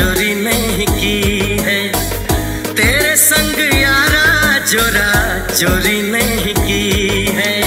चोरी नहीं की है तेरे संग यारा, जोरा चोरी नहीं की है।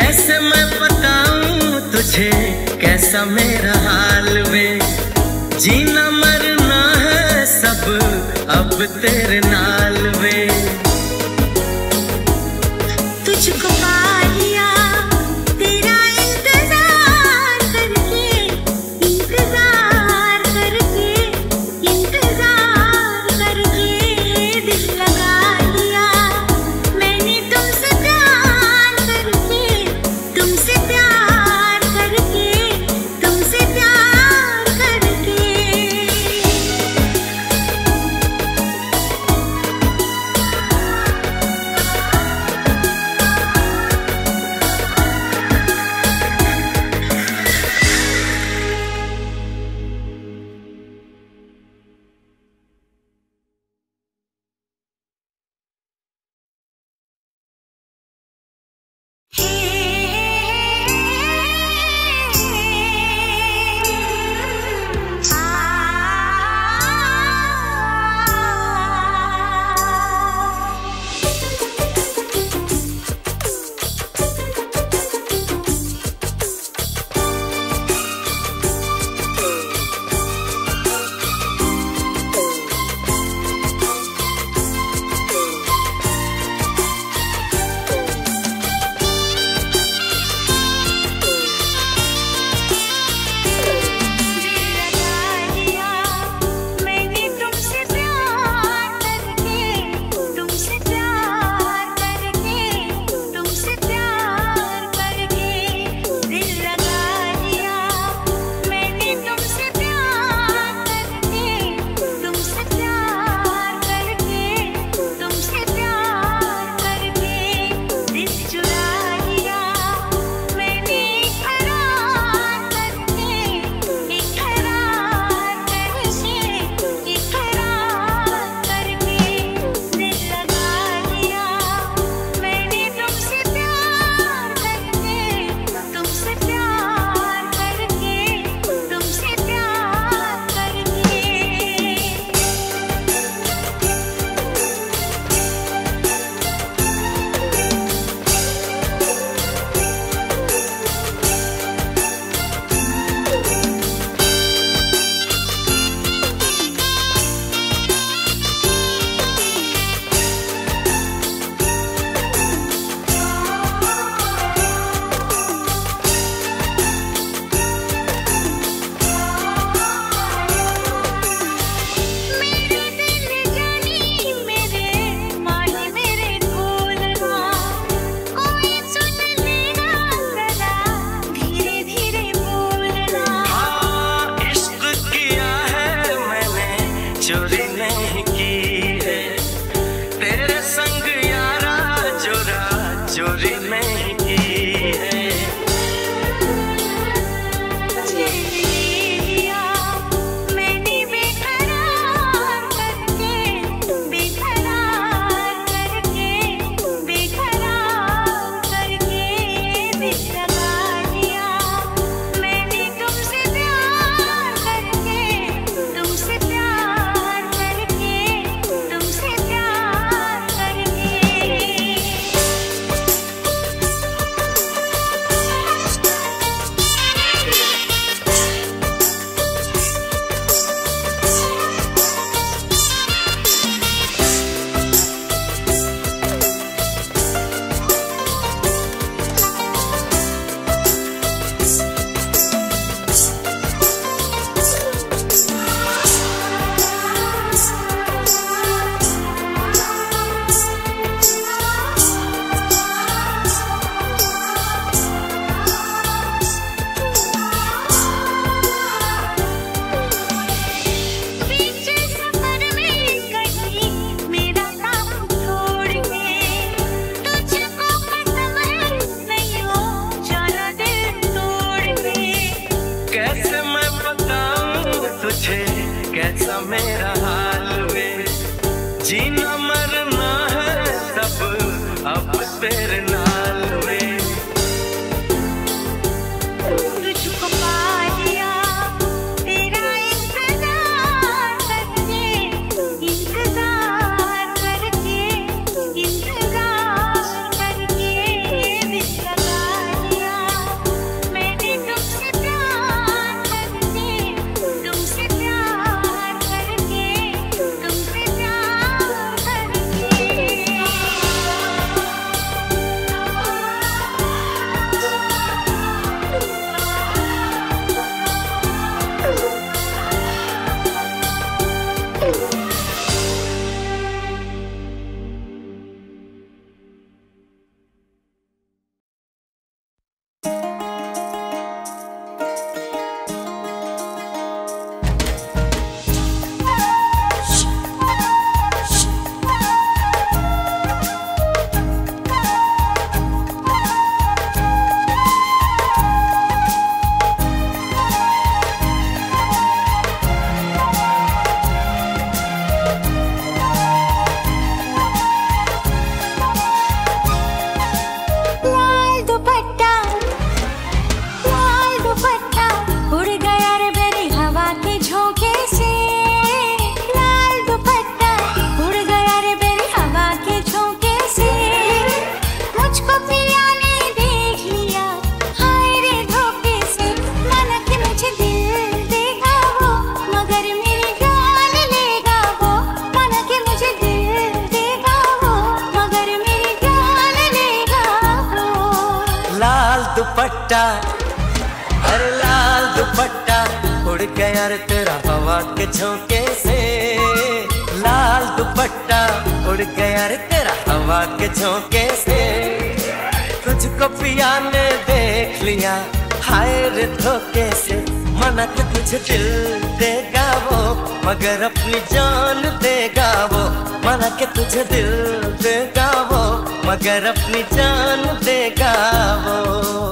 कैसे मैं बताऊं तुझे कैसा मेरा हाल में, जीना मरना है सब अब तेरे नाल में। तुझको पा लिया तेरा इंतजार करके दिल लगा लिया, मैंने तुमसे चोरी नहीं की है, तेरे संग यारा जोरा चोरी नहीं की है। कैसा मेरा हाल वे, जीना मरना है सब अब तेरे नाल वे। तुझको पा लिया, तेरा इंतजार करके बिखरा लिया, मैंने तुमसे प्यार करके अरे लाल दुपट्टा उड़ गया रे तेरा हवा के झोंके से, लाल दुपट्टा उड़ गया रे तेरा हवा के झोंके से। तुझको पिया ने देख लिया हाय रे धोखे से, मना के तुझे दिल देगा वो मगर अपनी जान देगा वो, मना के तुझे दिल देगा वो मगर अपनी जान देगा वो।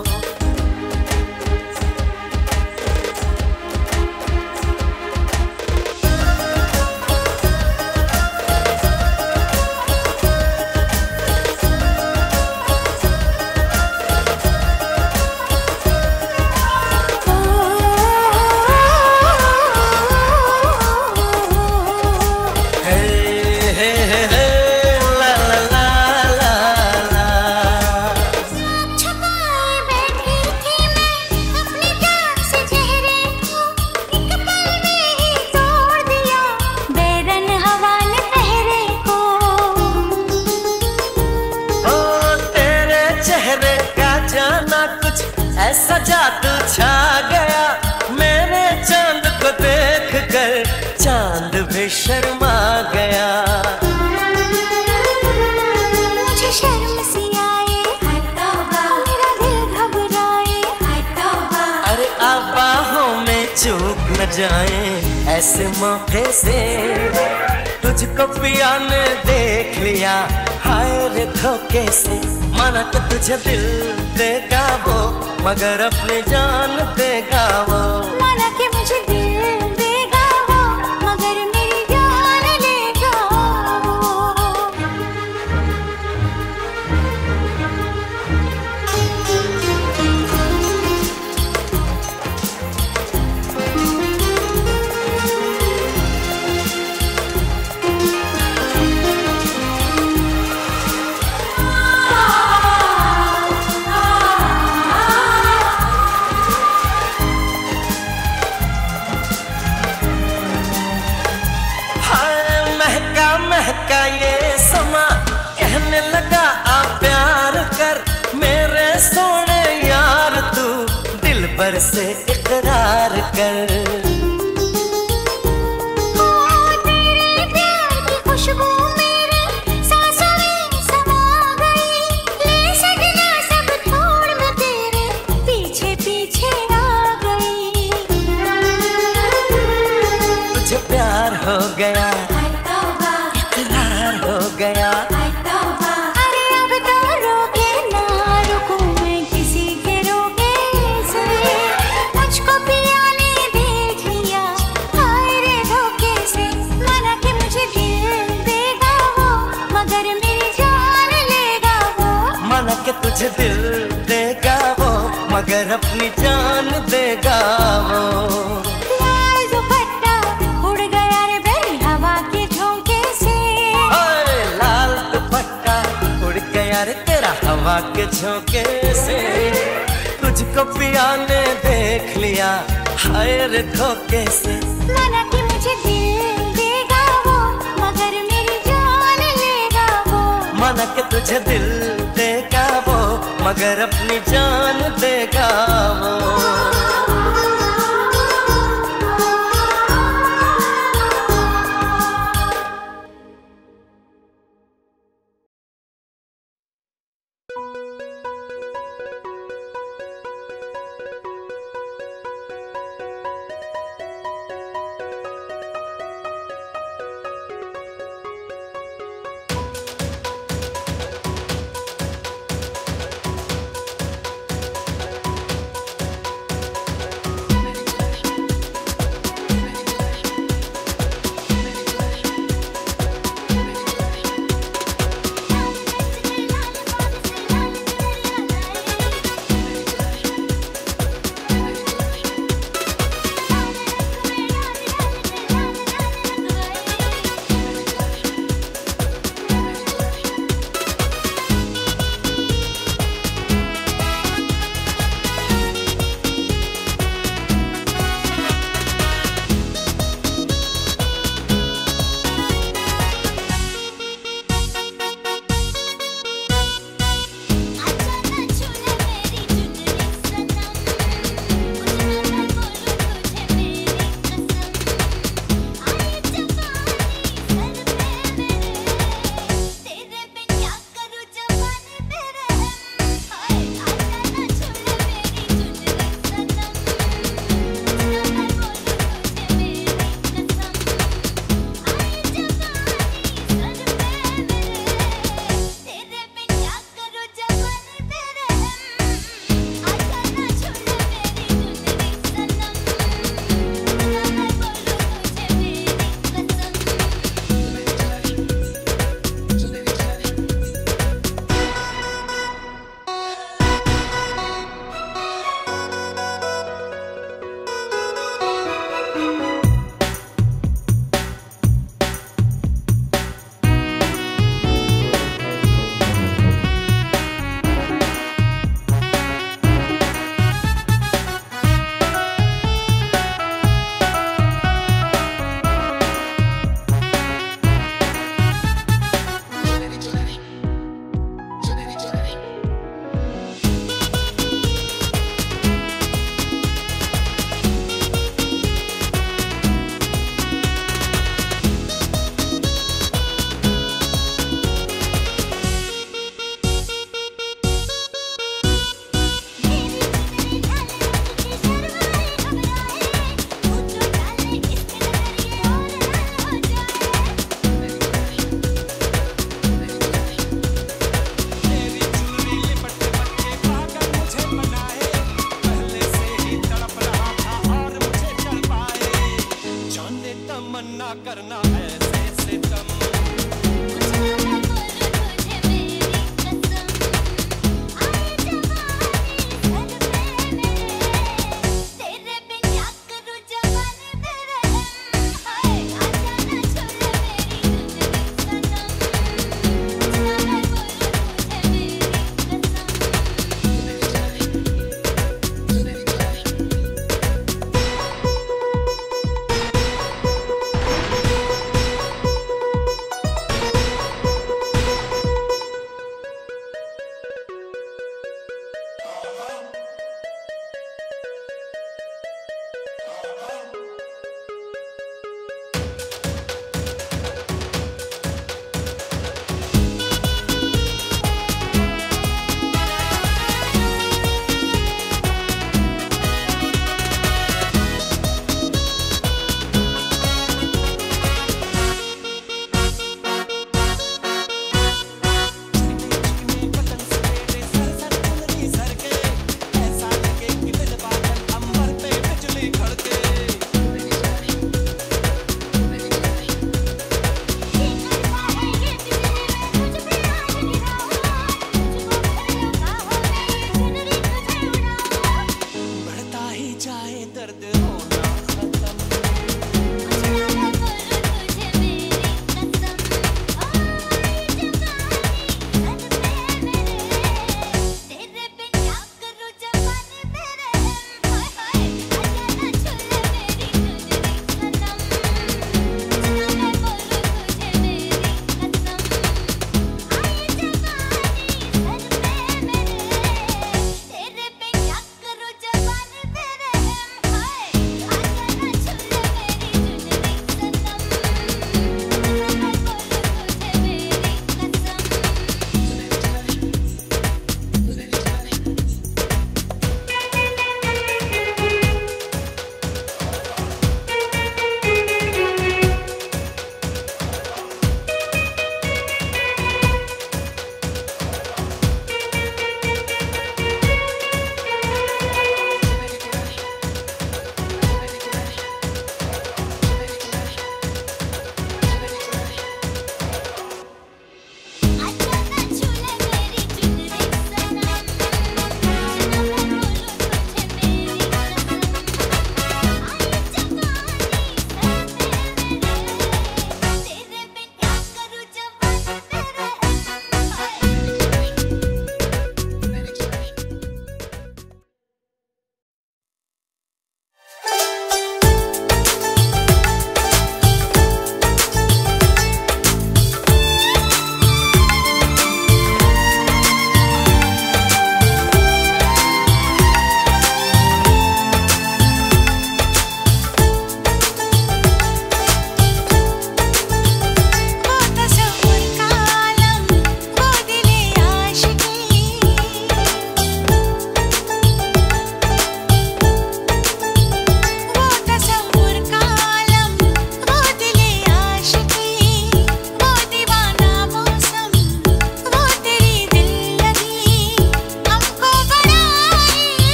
ऐसा जादू छा गया मेरे चांद को देखकर, चांद भी शर्मा गया। मुझे शर्म सी आए, हाय तौबा, मेरा दिल घबराए, हाय तौबा। अरे अब बाहों में चूक न जाए ऐसे मौके से, मुझको पिया ने देख लिया, हाय रे धोखे से माना तो तुझे दिल देगा वो, मगर अपनी जान देगा वो, माना कि मुझे दिल देगा वो, मगर मेरी जान लेगा वो। महका ये समा कहने लगा आ प्यार कर मेरे सोने यार, तू दिल पर से इकरार कर। तुझे दिल देगा वो मगर अपनी जान देगा वो। लाल दुपट्टा उड़ गया रे भाई हवा के झोंके से, ओए लाल दुपट्टा उड़ गया रे तेरा हवा के झोंके से। तुझको पिया ने देख लिया, हाय रे धोखे से माना कि मुझे दिल देगा वो मगर मेरी जान लेगा वो, माना कि तुझे दिल देगा वो मगर अपनी जान देगा वो।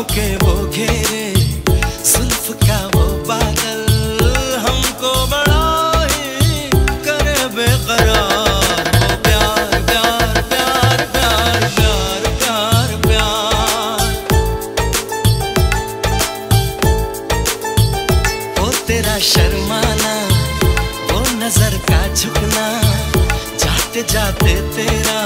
निगाहों के वो घेरे, सुल्फ का वो बादल हमको बड़ा ही करे बेकरार। वो प्यार प्यार प्यार प्यार प्यार प्यार प्यार, वो तेरा शर्माना, वो नजर का झुकना, जाते जाते तेरा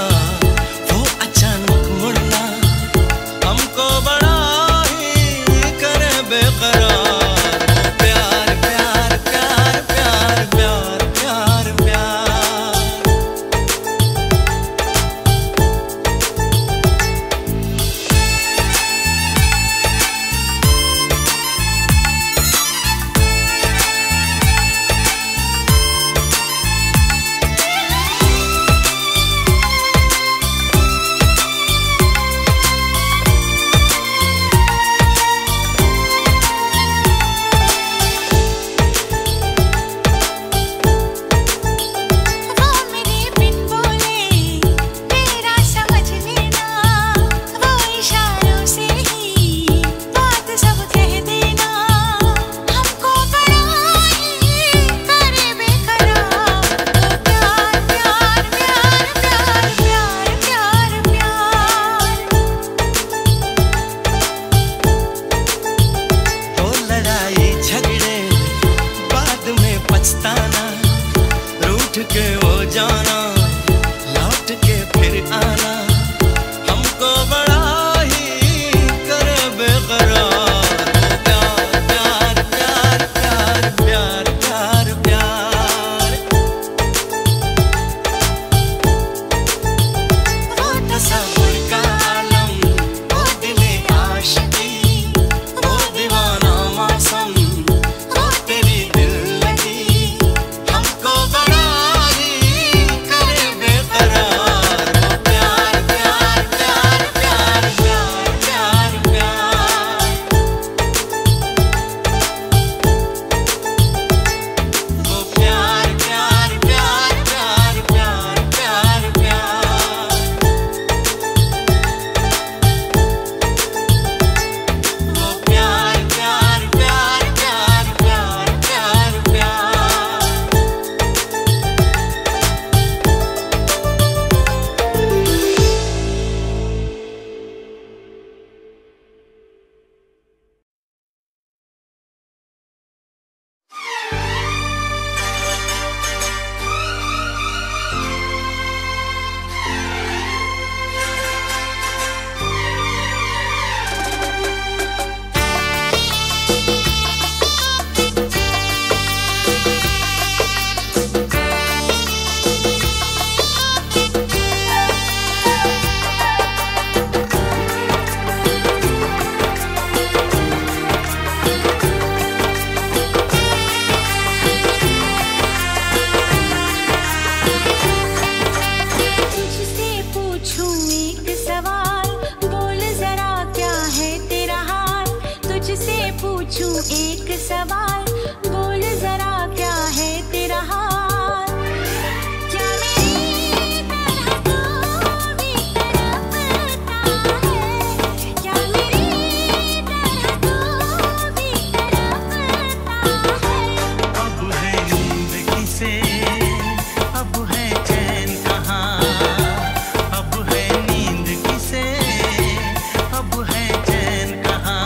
रूठ के वो जाना, लौट के फिर आना, हमको बड़ा ही करे बेकरार। प्यार प्यार प्यार प्यार प्यार प्यार प्यार, वो तसव्वुर का आलम, वो दिले आशिकी, वो दीवाना मौसम, वो तेरी दिल लगी, हमको एक सवाल बोल जरा, क्या है तेरा हाल? क्या मेरी तरह तू भी तड़पता है? क्या मेरी तरह तू भी तड़पता है? अब है जिंदगी से अब है चैन कहाँ, अब है नींद किसे अब है चैन कहाँ।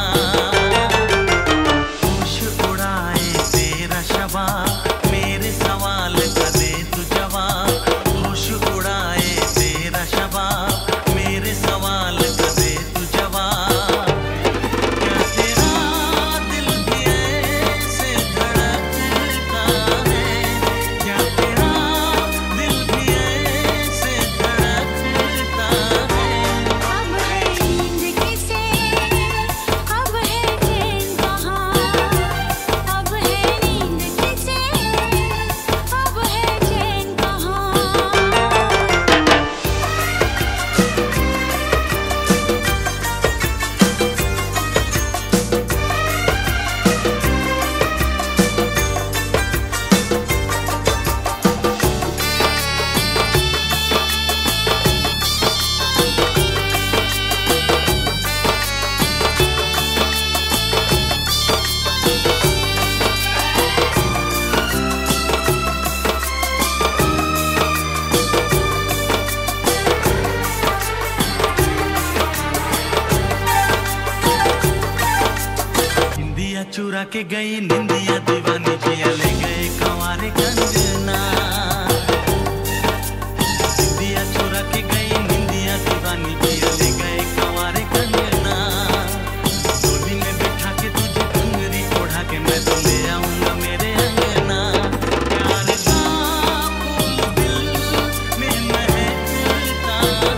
चुरा के गई निंदिया दीवानी जिया ले गए कंवारे कंगना। निंदिया चुरा के गई निंदिया दीवानी जिया ले गए कंवारे कंगना। डोली में बैठा के तुझे कंगरी ओढ़ा के मैं तो ले आऊंगा मेरे अंगना। प्यार का फूल दिल में महकता है,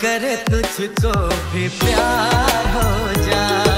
करे तुझको भी प्यार हो जाए।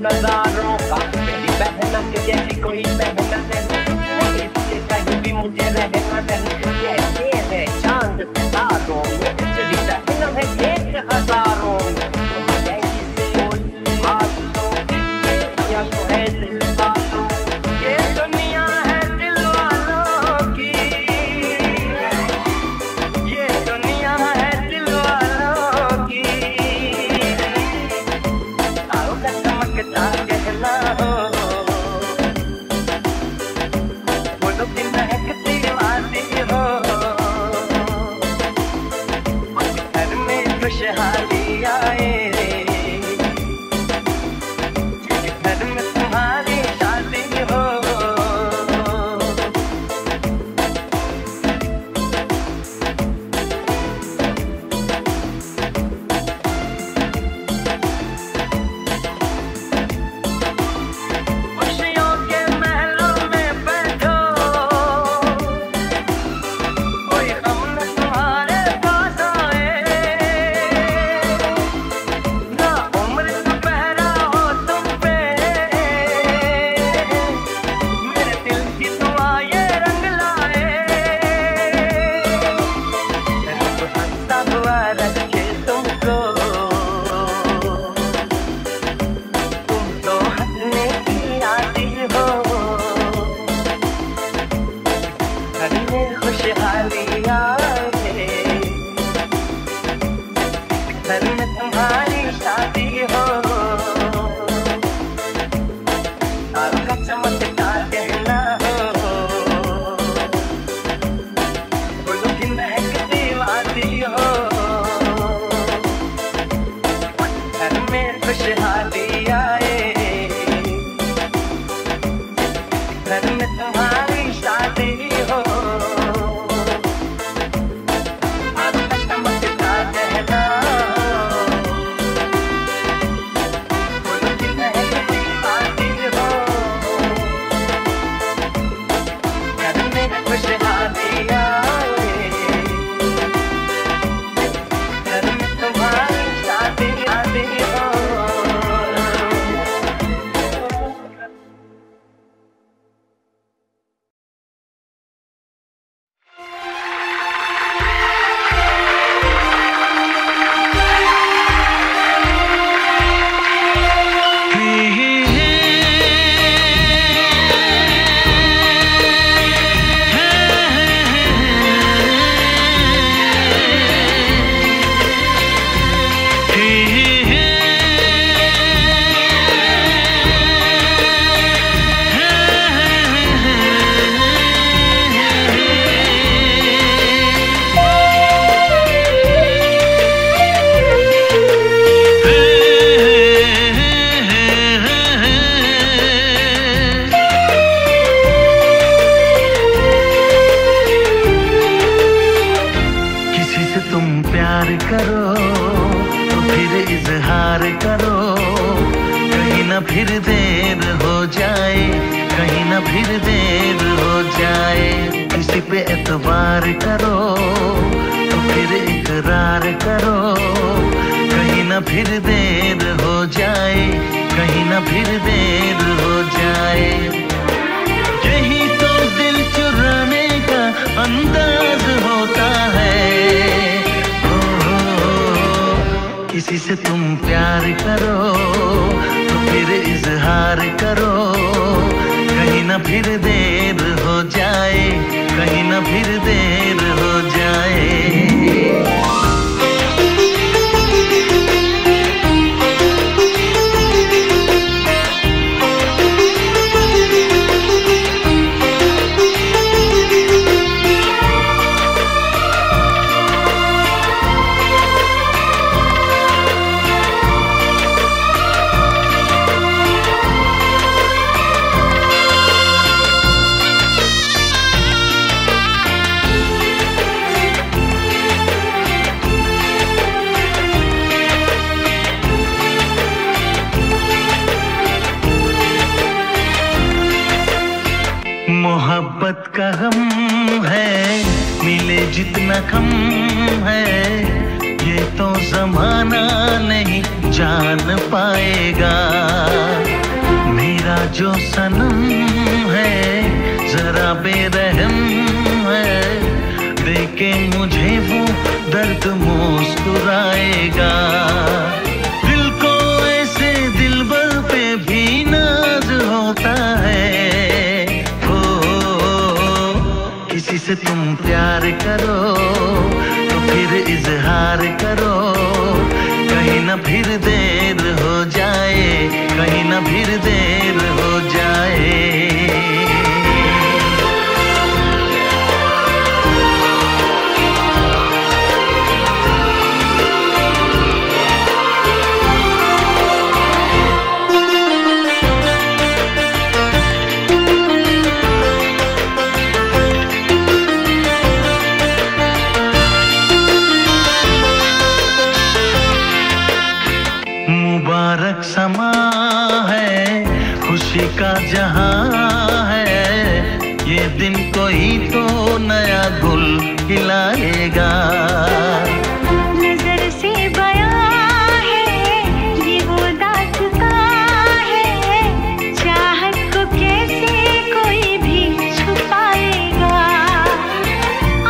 नजारों का मेरी बहना के जैसी कोई बहना नहीं, इससे कहीं भी मुझे रहना नहीं। जैसे है चांद सितारों में चली बहना है एक हजारों में, जैसी कोई बातों या तो है दिल बातों। ये दुनिया है दिल वालों की, ये दुनिया है दिल वालों की। तारों का चमकता कहना हो, वो लोग दिन महकती वादी हो। करो तो फिर इजहार करो, कहीं ना फिर देर हो जाए, कहीं ना फिर देर हो जाए। किसी पे एतबार करो तो फिर इकरार करो, कहीं ना फिर देर हो जाए, कहीं ना फिर देर हो जाए। यही तो दिल चुराने का अंदाज होता है। किसी से तुम प्यार करो तो फिर इजहार करो, कहीं ना फिर देर हो जाए, कहीं ना फिर देर हो जाए। मोहब्बत का गम है, मिले जितना कम है, ये तो जमाना नहीं जान पाएगा। मेरा जो सनम है जरा बेरहम है, देखे मुझे वो दर्द मुस्कुराएगा। दिल को ऐसे दिलबर पे भी नाज होता है। किसी से तुम प्यार करो तो फिर इजहार करो, कहीं ना फिर देर हो जाए, कहीं ना फिर देर हो जाए। मुबारक समा है, खुशी का जहां है, ये दिन कोई तो नया गुल खिलाएगा। नजर से बयां है ये वो दाग का है, चाहत को कैसे कोई भी छुपाएगा।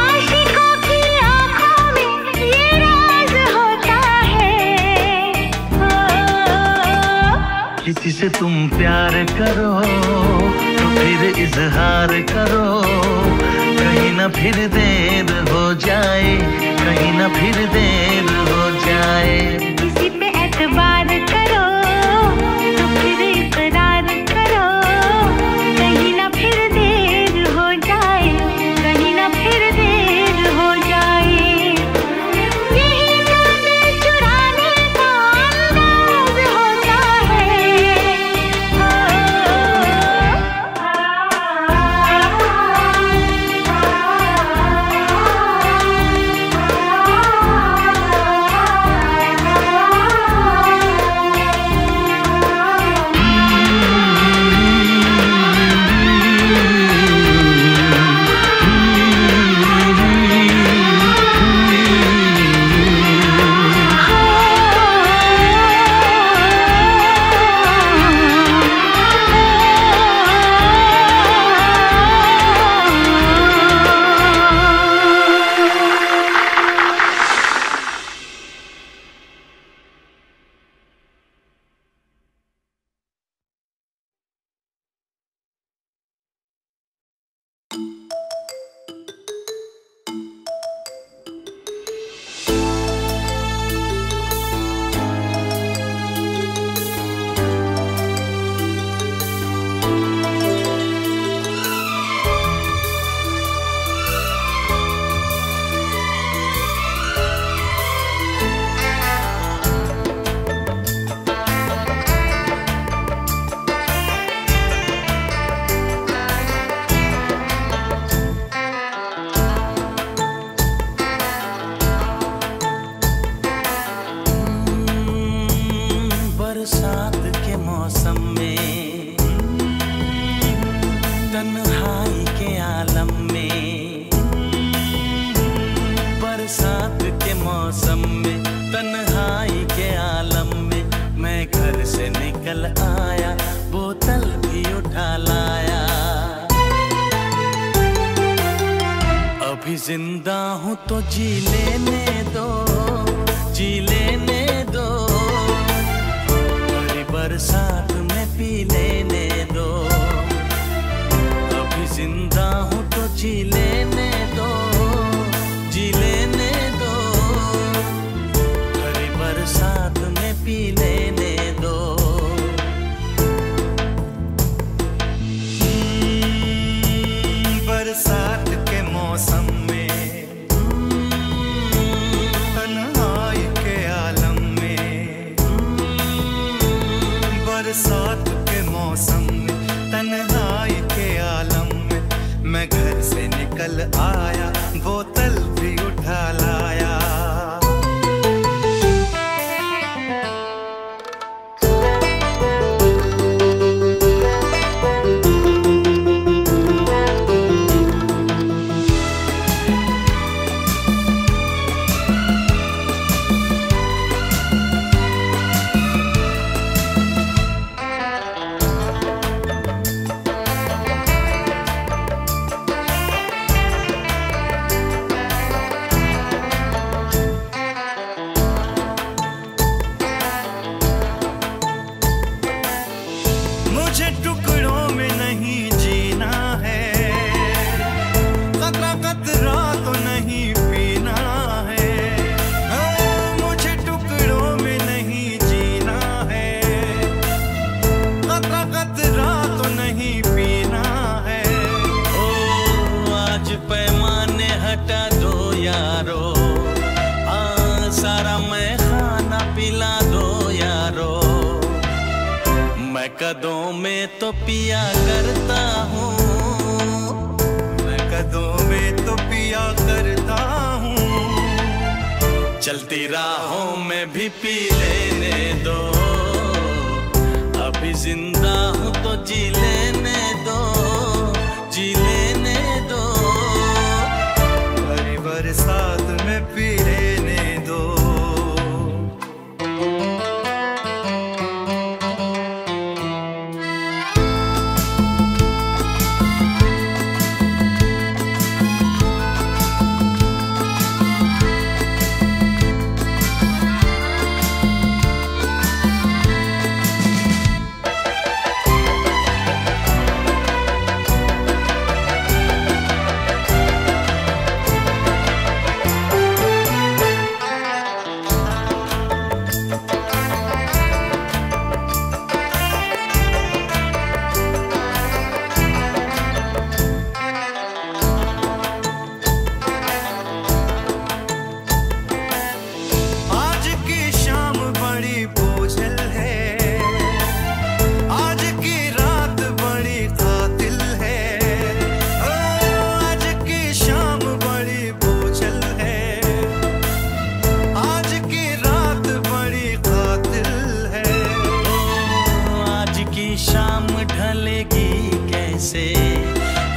आशिकों की आंखों में ये राज होता है। किसी से तुम प्यार करो तो फिर इजहार करो, कहीं ना फिर देर हो जाए, कहीं ना फिर देर हो जाए। किसी पे एतबार करो तो फिर इकरार करो, कहीं ना फिर देर हो जाए, कहीं ना फिर देर हो जाए। यही तो दिल चुराने का अंदाज होता है। अभी जिंदा हूँ तो जी लेने दो, जी लेने दो। हर बरसात में पी लेने दो। अभी जिंदा हूँ तो जी लेने दो, जी लेने दो। हर बरसात में पी लेने दो। बरसात के मौसम में, तन्हाई के आलम में, बरसात के मौसम में, तन्हाई के आलम में, मैं घर से निकल आया, बोतल भी उठा लाया। कदों में तो पिया करता हूँ, मैं कदों में तो पिया करता हूँ। चलती राहों में भी पी लेने दो। अभी जिंदा हूँ तो जी लेने दो, जी लेने दो। हर बरसात में पी लेने दो।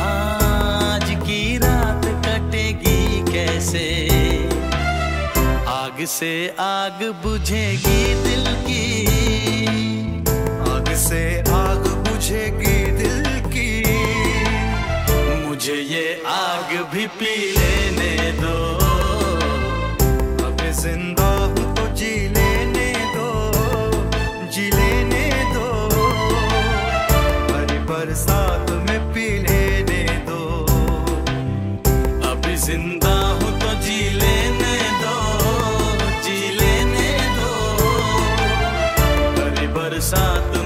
आज की रात कटेगी कैसे, आग से आग बुझेगी दिल की, आग से आग बुझेगी दिल की। मुझे ये आग भी पी लेने दो। अब जिंदा हूँ तो जी लेने दो, जी लेने दो। हर बरसात में पी लेने दो। अभी जिंदा हूँ तो जी लेने दो, जी लेने दो। हर बरसात